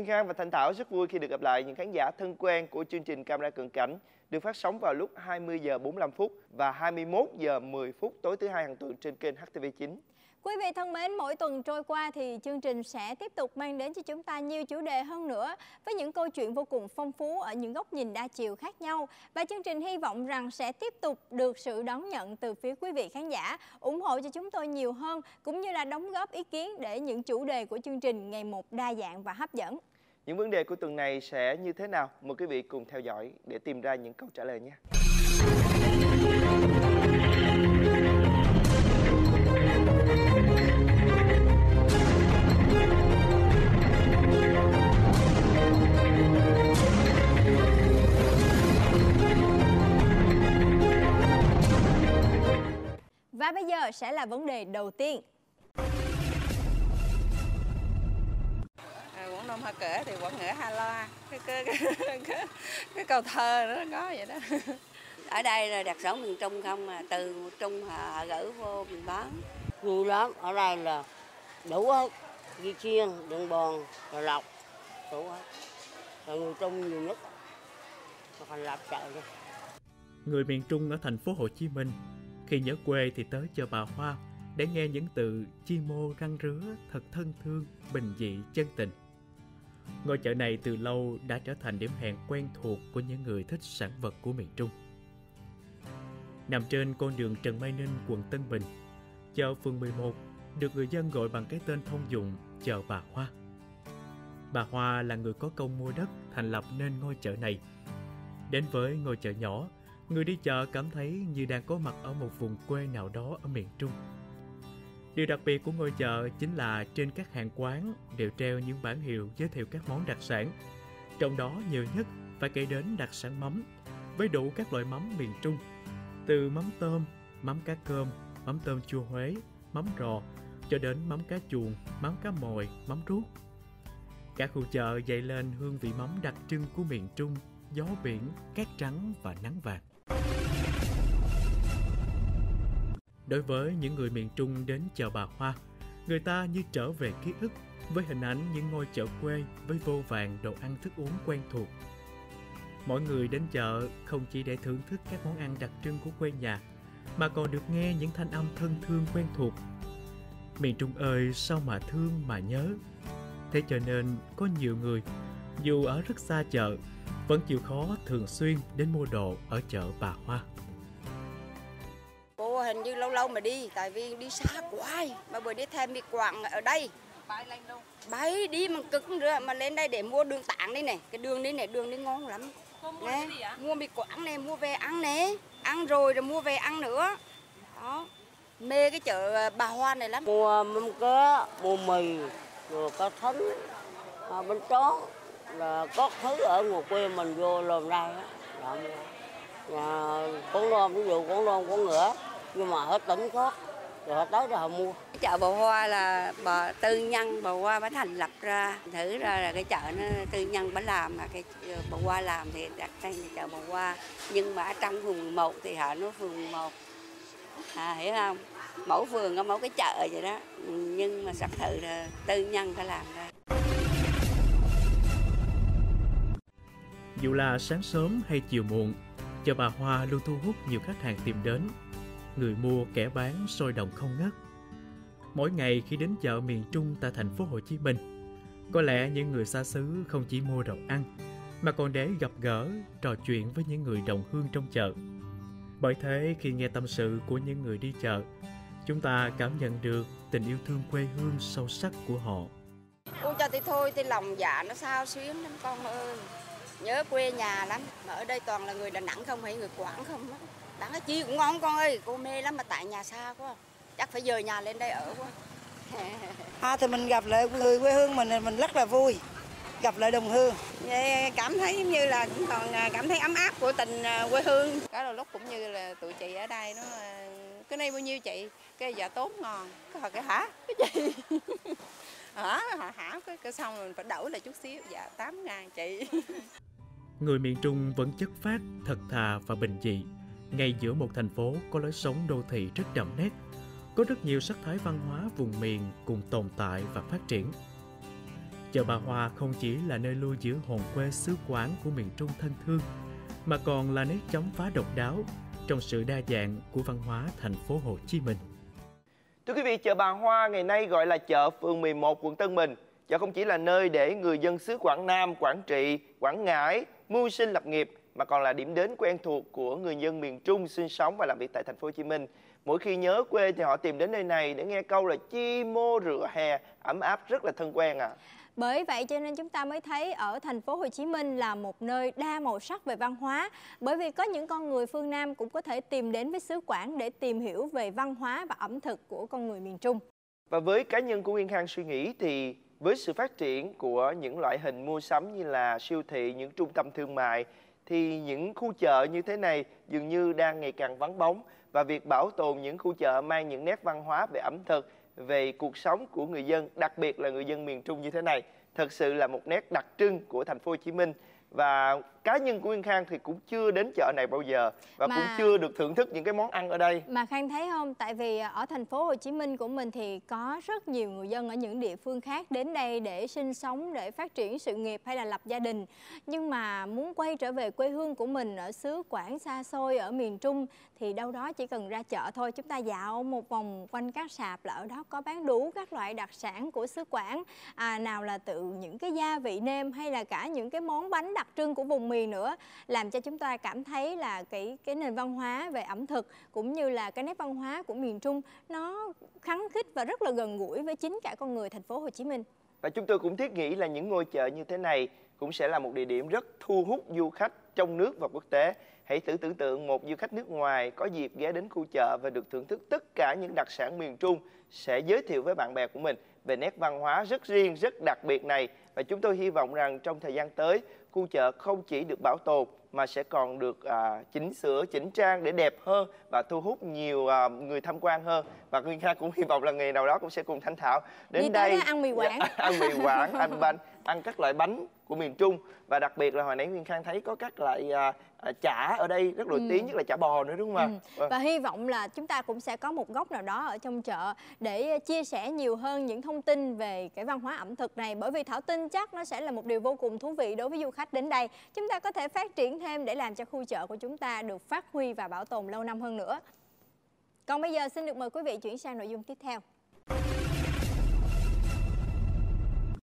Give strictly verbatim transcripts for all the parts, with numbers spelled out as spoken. Nguyên Khang và Thanh Thảo rất vui khi được gặp lại những khán giả thân quen của chương trình Camera cận cảnh được phát sóng vào lúc hai mươi giờ bốn mươi lăm phút và hai mươi mốt giờ mười phút tối thứ hai hàng tuần trên kênh H T V chín. Quý vị thân mến, mỗi tuần trôi qua thì chương trình sẽ tiếp tục mang đến cho chúng ta nhiều chủ đề hơn nữa với những câu chuyện vô cùng phong phú ở những góc nhìn đa chiều khác nhau. Và chương trình hy vọng rằng sẽ tiếp tục được sự đón nhận từ phía quý vị khán giả, ủng hộ cho chúng tôi nhiều hơn cũng như là đóng góp ý kiến để những chủ đề của chương trình ngày một đa dạng và hấp dẫn. Những vấn đề của tuần này sẽ như thế nào? Mời quý vị cùng theo dõi để tìm ra những câu trả lời nhé. Và bây giờ sẽ là vấn đề đầu tiên. À, Quảng Nam họ kể thì Quảng Ngãi ha loa, cái cái, cái, cái, cái câu thơ đó có vậy đó. Ở đây là đặc sản miền Trung không mà từ miền Trung họ gửi vô miền Bắc. Nhiều lắm, ở đây là đủ hết, ghi chiên, đựng bòn, rồi lọc, đủ hết. Rồi người Trung nhiều nhất, còn lạp chợ nữa. Người miền Trung ở thành phố Hồ Chí Minh khi nhớ quê thì tới chợ Bà Hoa để nghe những từ chi mô răng rứa thật thân thương, bình dị, chân tình. Ngôi chợ này từ lâu đã trở thành điểm hẹn quen thuộc của những người thích sản vật của miền Trung. Nằm trên con đường Trần Mai Ninh, quận Tân Bình, chợ phường mười một được người dân gọi bằng cái tên thông dụng chợ Bà Hoa. Bà Hoa là người có công mua đất thành lập nên ngôi chợ này. Đến với ngôi chợ nhỏ, người đi chợ cảm thấy như đang có mặt ở một vùng quê nào đó ở miền Trung. Điều đặc biệt của ngôi chợ chính là trên các hàng quán đều treo những bảng hiệu giới thiệu các món đặc sản. Trong đó nhiều nhất phải kể đến đặc sản mắm, với đủ các loại mắm miền Trung. Từ mắm tôm, mắm cá cơm, mắm tôm chua Huế, mắm rò, cho đến mắm cá chuồng, mắm cá mồi, mắm ruốc. Cả khu chợ dậy lên hương vị mắm đặc trưng của miền Trung, gió biển, cát trắng và nắng vàng. Đối với những người miền Trung đến chợ Bà Hoa, người ta như trở về ký ức với hình ảnh những ngôi chợ quê với vô vàn đồ ăn thức uống quen thuộc. Mỗi người đến chợ không chỉ để thưởng thức các món ăn đặc trưng của quê nhà, mà còn được nghe những thanh âm thân thương quen thuộc. Miền Trung ơi sao mà thương mà nhớ. Thế cho nên có nhiều người, dù ở rất xa chợ, vẫn chịu khó thường xuyên đến mua đồ ở chợ Bà Hoa. Cô hình như lâu lâu mà đi, tại vì đi xa quá, mà bữa đi thêm đi Quảng ở đây. Bay lên luôn. Bay đi mà cực không được, mà lên đây để mua đường tảng đây này, cái đường đây này, đường đây ngon lắm. Cô mua cái gì ạ? Mua mì Quảng này, mua về ăn nè, ăn rồi rồi mua về ăn nữa. Đó, mê cái chợ Bà Hoa này lắm. Mua mâm cá, mua mì, rồi cá thánh, bánh tráng. Là có thứ ở ngoài quê mình vô làm đây á, là Quảng Nam ví dụ Quảng Nam Quảng Ngãi nhưng mà hết tỉnh có rồi họ tới rồi họ mua. Chợ Bà Hoa là bà tư nhân Bà Hoa mới thành lập ra, thử ra là cái chợ nó tư nhân mới làm mà cái Bà Hoa làm thì đặt tên là chợ Bà Hoa, nhưng mà ở trong phường mười một thì họ nói phường một, à, hiểu không? Mẫu phường có mẫu cái chợ vậy đó, nhưng mà xác thực là tư nhân phải làm ra. Dù là sáng sớm hay chiều muộn, chợ Bà Hoa luôn thu hút nhiều khách hàng tìm đến. Người mua kẻ bán sôi động không ngớt. Mỗi ngày khi đến chợ miền Trung tại thành phố Hồ Chí Minh, có lẽ những người xa xứ không chỉ mua đồ ăn, mà còn để gặp gỡ, trò chuyện với những người đồng hương trong chợ. Bởi thế khi nghe tâm sự của những người đi chợ, chúng ta cảm nhận được tình yêu thương quê hương sâu sắc của họ. Cô cho thì thôi, thì lòng dạ nó sao xuyến lắm con ơi. Nhớ quê nhà lắm, mà ở đây toàn là người Đà Nẵng không, hay người Quảng không á. Bán cái chi cũng ngon con ơi, cô mê lắm mà tại nhà xa quá, chắc phải dời nhà lên đây ở quá. À, thì mình gặp lại người quê hương mình mình rất là vui, gặp lại đồng hương. Cảm thấy như là cũng còn cảm thấy ấm áp của tình quê hương. Có đôi lúc cũng như là tụi chị ở đây nó cái này bao nhiêu chị, cái dạ tốn ngon, cái cái hả cái gì? Hả hả hả cái, cái xong mình phải đổi lại chút xíu, dạ tám ngàn chị. Người miền Trung vẫn chất phác, thật thà và bình dị, ngay giữa một thành phố có lối sống đô thị rất đậm nét, có rất nhiều sắc thái văn hóa vùng miền cùng tồn tại và phát triển. Chợ Bà Hoa không chỉ là nơi lưu giữ hồn quê xứ Quảng của miền Trung thân thương, mà còn là nét chấm phá độc đáo trong sự đa dạng của văn hóa thành phố Hồ Chí Minh. Thưa quý vị, chợ Bà Hoa ngày nay gọi là chợ phường mười một, quận Tân Bình. Chợ không chỉ là nơi để người dân xứ Quảng Nam, Quảng Trị, Quảng Ngãi mưu sinh lập nghiệp, mà còn là điểm đến quen thuộc của người dân miền Trung sinh sống và làm việc tại thành phố Hồ Chí Minh. Mỗi khi nhớ quê thì họ tìm đến nơi này để nghe câu là chi mô rửa hè ấm áp rất là thân quen à. Bởi vậy cho nên chúng ta mới thấy ở thành phố Hồ Chí Minh là một nơi đa màu sắc về văn hóa, bởi vì có những con người phương Nam cũng có thể tìm đến với xứ Quảng để tìm hiểu về văn hóa và ẩm thực của con người miền Trung. Và với cá nhân của Nguyên Khang suy nghĩ thì với sự phát triển của những loại hình mua sắm như là siêu thị, những trung tâm thương mại, thì những khu chợ như thế này dường như đang ngày càng vắng bóng, và việc bảo tồn những khu chợ mang những nét văn hóa về ẩm thực, về cuộc sống của người dân, đặc biệt là người dân miền Trung như thế này, thật sự là một nét đặc trưng của thành phố Hồ Chí Minh. Và cá nhân của Nguyên Khang thì cũng chưa đến chợ này bao giờ và mà, cũng chưa được thưởng thức những cái món ăn ở đây. Mà Khang thấy không, tại vì ở thành phố Hồ Chí Minh của mình thì có rất nhiều người dân ở những địa phương khác đến đây để sinh sống, để phát triển sự nghiệp hay là lập gia đình. Nhưng mà muốn quay trở về quê hương của mình ở xứ Quảng xa xôi ở miền Trung thì đâu đó chỉ cần ra chợ thôi. Chúng ta dạo một vòng quanh các sạp là ở đó có bán đủ các loại đặc sản của xứ Quảng. À, nào là tự những cái gia vị nêm hay là cả những cái món bánh đặc trưng của vùng miền nữa, làm cho chúng ta cảm thấy là cái cái nền văn hóa về ẩm thực cũng như là cái nét văn hóa của miền Trung nó khắng khít và rất là gần gũi với chính cả con người thành phố Hồ Chí Minh. Và chúng tôi cũng thiết nghĩ là những ngôi chợ như thế này cũng sẽ là một địa điểm rất thu hút du khách trong nước và quốc tế. Hãy thử tưởng tượng một du khách nước ngoài có dịp ghé đến khu chợ và được thưởng thức tất cả những đặc sản miền Trung, sẽ giới thiệu với bạn bè của mình về nét văn hóa rất riêng, rất đặc biệt này. Và chúng tôi hy vọng rằng trong thời gian tới, khu chợ không chỉ được bảo tồn mà sẽ còn được à, chỉnh sửa, chỉnh trang để đẹp hơn và thu hút nhiều à, người tham quan hơn. Và Nguyên Khang cũng hy vọng là ngày nào đó cũng sẽ cùng Thanh Thảo đến đi đây đó, ăn mì Quảng, dạ, ăn mì Quảng, ăn bánh, ăn các loại bánh của miền Trung. Và đặc biệt là hồi nãy Nguyên Khang thấy có các loại à, à, chả ở đây rất nổi tiếng, ừ. nhất là chả bò nữa, đúng không? Ừ. Và hy vọng là chúng ta cũng sẽ có một góc nào đó ở trong chợ để chia sẻ nhiều hơn những thông tin về cái văn hóa ẩm thực này, bởi vì Thảo tin chắc nó sẽ là một điều vô cùng thú vị đối với du khách đến đây. Chúng ta có thể phát triển thêm để làm cho khu chợ của chúng ta được phát huy và bảo tồn lâu năm hơn nữa. Còn bây giờ xin được mời quý vị chuyển sang nội dung tiếp theo.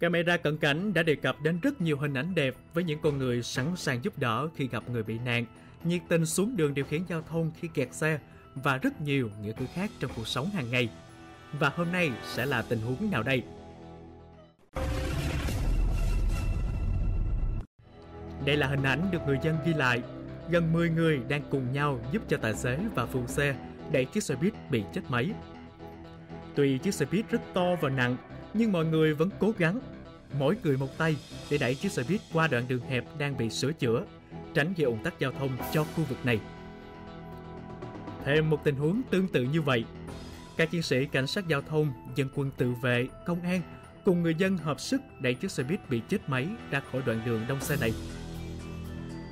Camera cận cảnh đã đề cập đến rất nhiều hình ảnh đẹp với những con người sẵn sàng giúp đỡ khi gặp người bị nạn, nhiệt tình xuống đường điều khiển giao thông khi kẹt xe và rất nhiều nghĩa cử khác trong cuộc sống hàng ngày. Và hôm nay sẽ là tình huống nào đây? Đây là hình ảnh được người dân ghi lại. Gần mười người đang cùng nhau giúp cho tài xế và phụ xe đẩy chiếc xe buýt bị chết máy. Tuy chiếc xe buýt rất to và nặng, nhưng mọi người vẫn cố gắng, mỗi người một tay để đẩy chiếc xe buýt qua đoạn đường hẹp đang bị sửa chữa, tránh gây ùn tắc giao thông cho khu vực này. Thêm một tình huống tương tự như vậy, các chiến sĩ cảnh sát giao thông, dân quân tự vệ, công an cùng người dân hợp sức đẩy chiếc xe buýt bị chết máy ra khỏi đoạn đường đông xe này.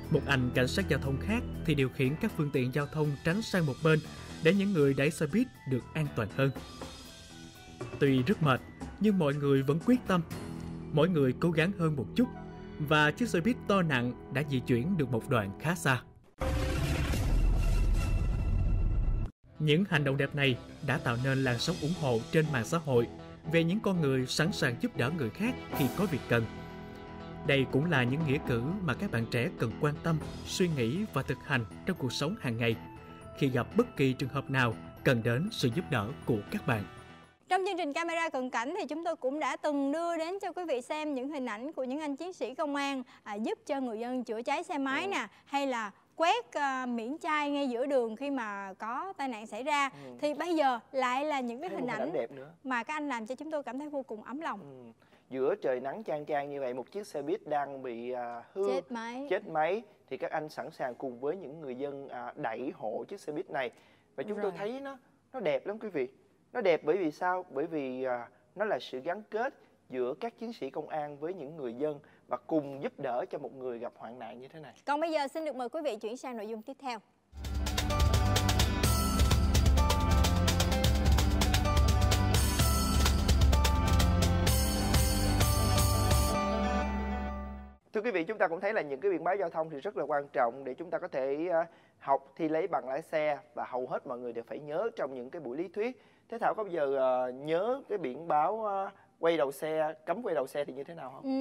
Một anh cảnh sát giao thông khác thì điều khiển các phương tiện giao thông tránh sang một bên để những người đẩy xe buýt được an toàn hơn. Tuy rất mệt, nhưng mọi người vẫn quyết tâm. Mỗi người cố gắng hơn một chút và chiếc xe buýt to nặng đã di chuyển được một đoạn khá xa. Những hành động đẹp này đã tạo nên làn sóng ủng hộ trên mạng xã hội về những con người sẵn sàng giúp đỡ người khác khi có việc cần. Đây cũng là những nghĩa cử mà các bạn trẻ cần quan tâm, suy nghĩ và thực hành trong cuộc sống hàng ngày khi gặp bất kỳ trường hợp nào cần đến sự giúp đỡ của các bạn. Trong chương trình Camera cận cảnh thì chúng tôi cũng đã từng đưa đến cho quý vị xem những hình ảnh của những anh chiến sĩ công an à, giúp cho người dân chữa cháy xe máy nè, hay là quét uh, miễn chai ngay giữa đường khi mà có tai nạn xảy ra. Ừ. Thì bây giờ lại là những cái hình, hình ảnh, ảnh đẹp nữa mà các anh làm cho chúng tôi cảm thấy vô cùng ấm lòng. Ừ. Giữa trời nắng chang chang như vậy, một chiếc xe buýt đang bị uh, hư, chết máy. chết máy thì các anh sẵn sàng cùng với những người dân uh, đẩy hộ chiếc xe buýt này. Và chúng Rồi. tôi thấy nó nó đẹp lắm quý vị. Nó đẹp bởi vì sao? Bởi vì uh, nó là sự gắn kết giữa các chiến sĩ công an với những người dân và cùng giúp đỡ cho một người gặp hoạn nạn như thế này. Còn bây giờ xin được mời quý vị chuyển sang nội dung tiếp theo. Thưa quý vị, chúng ta cũng thấy là những cái biển báo giao thông thì rất là quan trọng để chúng ta có thể học thi lấy bằng lái xe, và hầu hết mọi người đều phải nhớ trong những cái buổi lý thuyết. Thế Thảo có bao giờ nhớ cái biển báo quay đầu xe, cấm quay đầu xe thì như thế nào không? Ừ,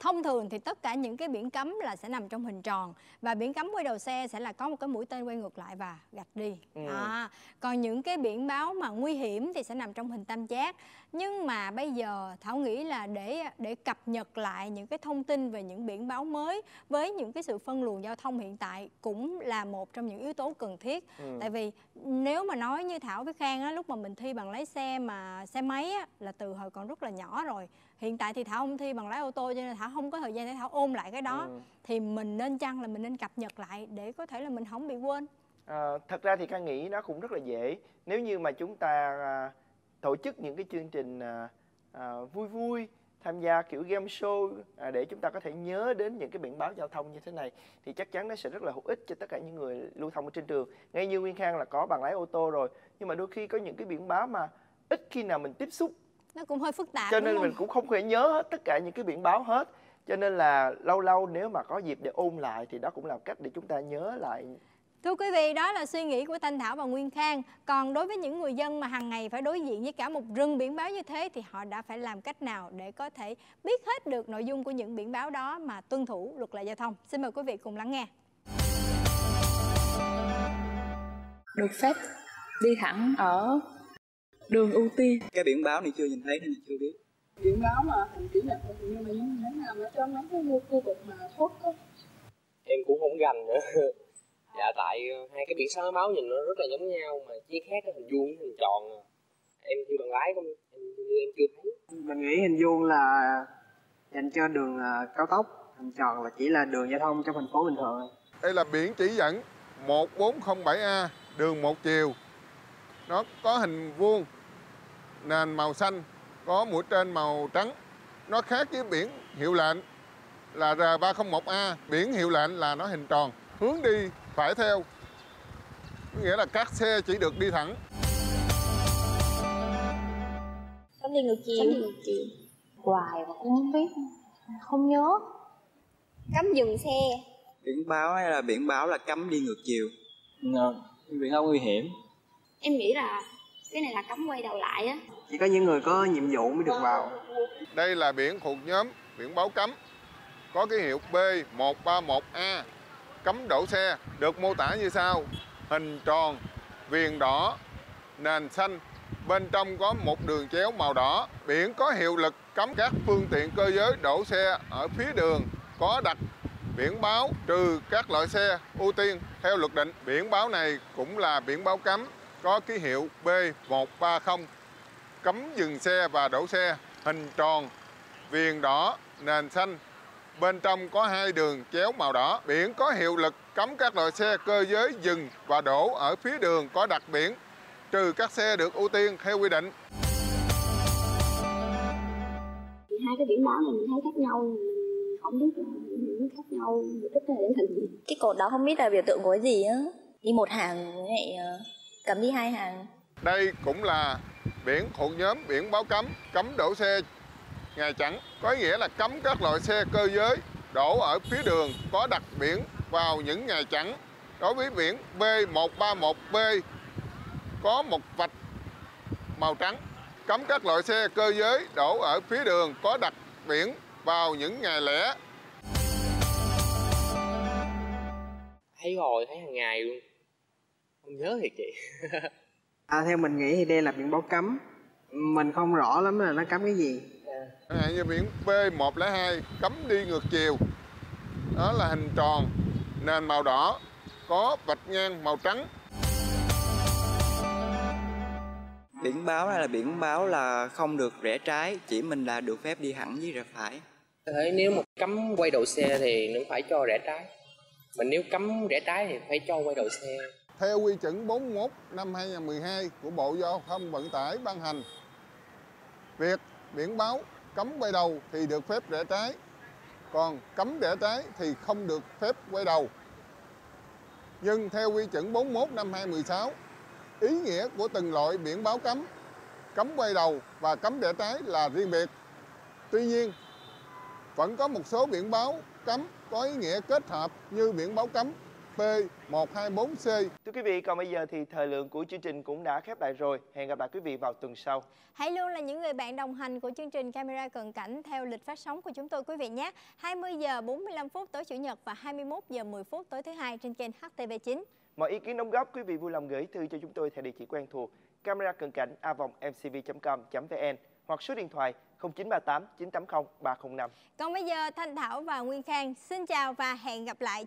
thông thường thì tất cả những cái biển cấm là sẽ nằm trong hình tròn, và biển cấm quay đầu xe sẽ là có một cái mũi tên quay ngược lại và gạch đi. Ừ. À, còn những cái biển báo mà nguy hiểm thì sẽ nằm trong hình tam giác. Nhưng mà bây giờ Thảo nghĩ là để để cập nhật lại những cái thông tin về những biển báo mới với những cái sự phân luồng giao thông hiện tại cũng là một trong những yếu tố cần thiết. Ừ. Tại vì nếu mà nói như Thảo với Khang á, lúc mà mình thi bằng lái xe mà xe máy á, là từ hồi còn rất là nhỏ rồi. Hiện tại thì Thảo không thi bằng lái ô tô cho nên Thảo không có thời gian để Thảo ôn lại cái đó. Ừ. Thì mình nên chăng là mình nên cập nhật lại để có thể là mình không bị quên. À, thật ra thì Khang nghĩ nó cũng rất là dễ. Nếu như mà chúng ta à, tổ chức những cái chương trình à, à, vui vui, tham gia kiểu game show à, để chúng ta có thể nhớ đến những cái biển báo giao thông như thế này thì chắc chắn nó sẽ rất là hữu ích cho tất cả những người lưu thông ở trên đường. Ngay như Nguyên Khang là có bằng lái ô tô rồi, nhưng mà đôi khi có những cái biển báo mà ít khi nào mình tiếp xúc, nó cũng hơi phức tạp, cho nên mình cũng không thể nhớ hết tất cả những cái biển báo hết. Cho nên là lâu lâu nếu mà có dịp để ôn lại thì đó cũng là cách để chúng ta nhớ lại. Thưa quý vị, đó là suy nghĩ của Thanh Thảo và Nguyên Khang. Còn đối với những người dân mà hàng ngày phải đối diện với cả một rừng biển báo như thế thì họ đã phải làm cách nào để có thể biết hết được nội dung của những biển báo đó mà tuân thủ luật lệ giao thông? Xin mời quý vị cùng lắng nghe. Được phép đi thẳng ở đường ưu tiên. Cái biển báo này chưa nhìn thấy nên chưa biết. Biển báo mà hành kỹ là không, nhưng mà những thế nào mà cho nó cái khu vực mà thốt á. Em cũng không gành nữa. Dạ, tại hai cái biển báo máu nhìn nó rất là giống nhau mà chỉ khác cái hình vuông hình tròn. Em thi bằng lái không, em, em chưa thấy. Mình nghĩ hình vuông là dành cho đường cao tốc, hình tròn là chỉ là đường giao thông trong thành phố bình thường. Đây là biển chỉ dẫn một bốn không bảy A, đường một chiều. Nó có hình vuông, nền màu xanh, có mũi trên màu trắng. Nó khác với biển hiệu lệnh là R ba không một A. Biển hiệu lệnh là nó hình tròn, hướng đi phải theo, nghĩa là các xe chỉ được đi thẳng. Cấm đi ngược chiều. Cấm đi ngược chiều. Hoài mà cũng không biết, không nhớ. Cấm dừng xe. Biển báo hay là biển báo là cấm đi ngược chiều. Biển báo nguy hiểm. Em nghĩ là cái này là cấm quay đầu lại á. Chỉ có những người có nhiệm vụ mới được vào. Đây là biển thuộc nhóm biển báo cấm, có ký hiệu B một ba một A. Cấm đổ xe được mô tả như sau: hình tròn, viền đỏ, nền xanh, bên trong có một đường chéo màu đỏ. Biển có hiệu lực cấm các phương tiện cơ giới đổ xe ở phía đường có đặt biển báo trừ các loại xe ưu tiên theo luật định. Biển báo này cũng là biển báo cấm, có ký hiệu B một ba không, cấm dừng xe và đổ xe, hình tròn, viền đỏ, nền xanh, bên trong có hai đường chéo màu đỏ. Biển có hiệu lực cấm các loại xe cơ giới dừng và đổ ở phía đường có đặt biển trừ các xe được ưu tiên theo quy định. Hai cái biển báo này mình thấy khác nhau, mình không biết nó khác nhau rất là đến thành gì. Cái cột đó không biết là biểu tượng của cái gì á. Đi một hàng này cấm đi hai hàng. Đây cũng là biển thuộc nhóm biển báo cấm, cấm đổ xe ngày chẵn, có nghĩa là cấm các loại xe cơ giới đổ ở phía đường có đặt biển vào những ngày chẵn. Đối với biển B một ba một B có một vạch màu trắng, cấm các loại xe cơ giới đổ ở phía đường có đặt biển vào những ngày lẻ. Thấy rồi, thấy hàng ngày luôn, không nhớ thiệt chị. À, theo mình nghĩ thì đây là biển báo cấm, mình không rõ lắm là nó cấm cái gì. Chẳng hạn như biển B một không hai cấm đi ngược chiều, đó là hình tròn, nền màu đỏ, có vạch ngang màu trắng. Biển báo này là biển báo là không được rẽ trái, chỉ mình là được phép đi thẳng với rẽ phải. Thế nếu mà cấm quay đầu xe thì nó phải cho rẽ trái, mà nếu cấm rẽ trái thì phải cho quay đầu xe. Theo quy chuẩn bốn mươi mốt năm hai không một hai của Bộ Giao thông Vận tải ban hành, việc biển báo cấm quay đầu thì được phép rẽ trái, còn cấm rẽ trái thì không được phép quay đầu. Nhưng theo quy chuẩn bốn mươi mốt năm hai không một sáu, ý nghĩa của từng loại biển báo cấm, cấm quay đầu và cấm rẽ trái là riêng biệt. Tuy nhiên, vẫn có một số biển báo cấm có ý nghĩa kết hợp như biển báo cấm P một hai bốn C. Thưa quý vị, còn bây giờ thì thời lượng của chương trình cũng đã khép lại rồi. Hẹn gặp lại quý vị vào tuần sau. Hãy luôn là những người bạn đồng hành của chương trình Camera Cận Cảnh theo lịch phát sóng của chúng tôi quý vị nhé. hai mươi giờ bốn mươi lăm phút tối Chủ nhật và hai mươi mốt giờ mười phút tối thứ hai trên kênh H T V chín. Mọi ý kiến đóng góp quý vị vui lòng gửi thư cho chúng tôi theo địa chỉ quen thuộc camera cận cảnh a vòng m c v chấm com chấm v n hoặc số điện thoại không chín ba tám chín tám không ba không năm. Còn bây giờ Thanh Thảo và Nguyên Khang xin chào và hẹn gặp lại.